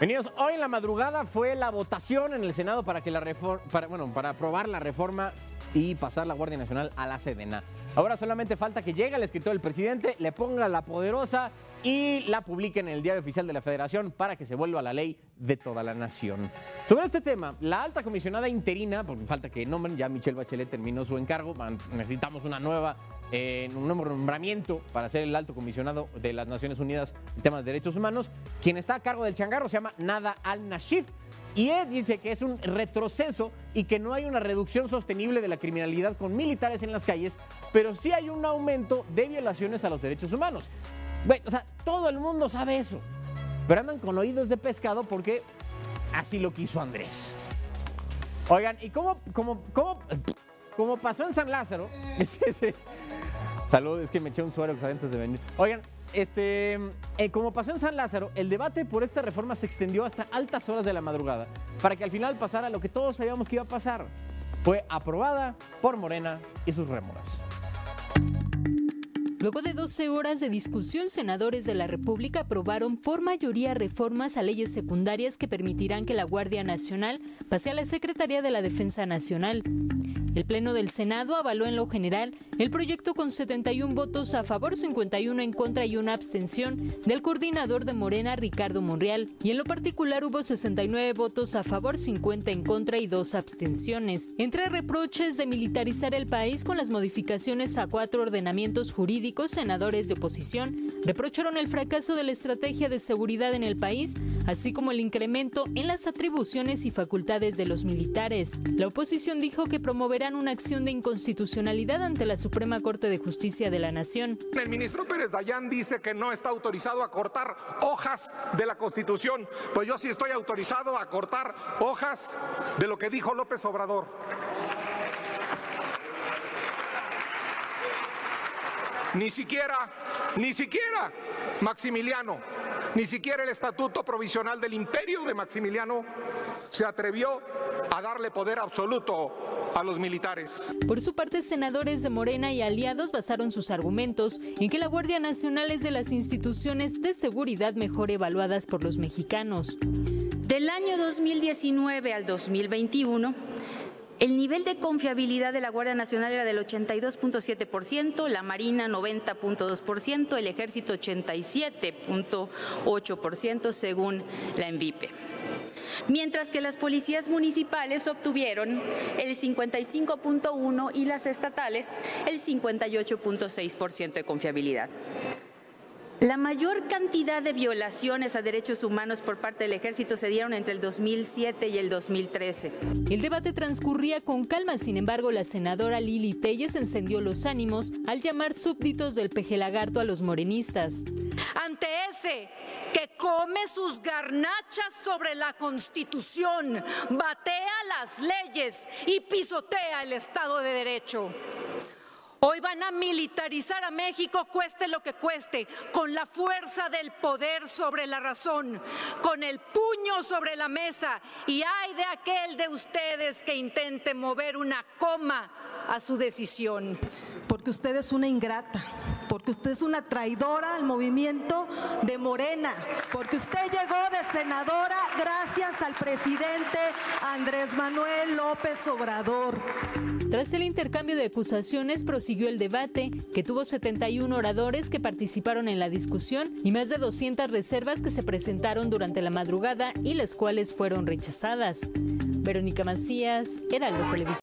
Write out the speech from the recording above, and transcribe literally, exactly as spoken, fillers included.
Bienvenidos. Hoy en la madrugada fue la votación en el Senado para que la reforma, para, bueno, para aprobar la reforma y pasar la Guardia Nacional a la Sedena. Ahora solamente falta que llegue al escritorio del presidente, le ponga la poderosa y la publique en el Diario Oficial de la Federación para que se vuelva la ley de toda la nación. Sobre este tema, la alta comisionada interina, porque falta que nombren, ya Michelle Bachelet terminó su encargo, necesitamos una nueva, eh, un nuevo nombramiento para ser el alto comisionado de las Naciones Unidas en temas de derechos humanos. Quien está a cargo del changarro se llama Nada al-Nashif. Y él dice que es un retroceso y que no hay una reducción sostenible de la criminalidad con militares en las calles, pero sí hay un aumento de violaciones a los derechos humanos. Bueno, o sea, todo el mundo sabe eso, pero andan con oídos de pescado porque así lo quiso Andrés. Oigan, ¿y cómo, cómo, cómo, cómo pasó en San Lázaro? Salud, es que me eché un suero antes de venir. Oigan, Este, eh, como pasó en San Lázaro, el debate por esta reforma se extendió hasta altas horas de la madrugada para que al final pasara lo que todos sabíamos que iba a pasar. Fue aprobada por Morena y sus rémoras. Luego de doce horas de discusión, senadores de la República aprobaron por mayoría reformas a leyes secundarias que permitirán que la Guardia Nacional pase a la Secretaría de la Defensa Nacional. El Pleno del Senado avaló en lo general el proyecto con setenta y un votos a favor, cincuenta y uno en contra y una abstención del coordinador de Morena, Ricardo Monreal. Y en lo particular hubo sesenta y nueve votos a favor, cincuenta en contra y dos abstenciones. Entre reproches de militarizar el país con las modificaciones a cuatro ordenamientos jurídicos, senadores de oposición reprocharon el fracaso de la estrategia de seguridad en el país, así como el incremento en las atribuciones y facultades de los militares. La oposición dijo que promoverán una acción de inconstitucionalidad ante la Suprema Corte de Justicia de la Nación. El ministro Pérez Dayán dice que no está autorizado a cortar hojas de la Constitución. Pues yo sí estoy autorizado a cortar hojas de lo que dijo López Obrador. Ni siquiera, ni siquiera Maximiliano, ni siquiera el Estatuto Provisional del Imperio de Maximiliano se atrevió a darle poder absoluto a los militares. Por su parte, senadores de Morena y aliados basaron sus argumentos en que la Guardia Nacional es de las instituciones de seguridad mejor evaluadas por los mexicanos. Del año dos mil diecinueve al dos mil veintiuno, el nivel de confiabilidad de la Guardia Nacional era del ochenta y dos punto siete por ciento, la Marina noventa punto dos por ciento, el Ejército ochenta y siete punto ocho por ciento según la Envipe. Mientras que las policías municipales obtuvieron el cincuenta y cinco punto uno por ciento y las estatales el cincuenta y ocho punto seis por ciento de confiabilidad. La mayor cantidad de violaciones a derechos humanos por parte del Ejército se dieron entre el dos mil siete y el dos mil trece. El debate transcurría con calma, sin embargo, la senadora Lili Téllez encendió los ánimos al llamar súbditos del pejelagarto a los morenistas. Ante ese que come sus garnachas sobre la Constitución, batea las leyes y pisotea el Estado de Derecho. Hoy van a militarizar a México, cueste lo que cueste, con la fuerza del poder sobre la razón, con el puño sobre la mesa, y ay de aquel de ustedes que intente mover una coma a su decisión. Porque usted es una ingrata, porque usted es una traidora al movimiento de Morena, porque usted llegó de senadora gracias al presidente Andrés Manuel López Obrador. Tras el intercambio de acusaciones, prosiguió el debate, que tuvo setenta y un oradores que participaron en la discusión y más de doscientas reservas que se presentaron durante la madrugada y las cuales fueron rechazadas. Verónica Macías, Heraldo Televisión.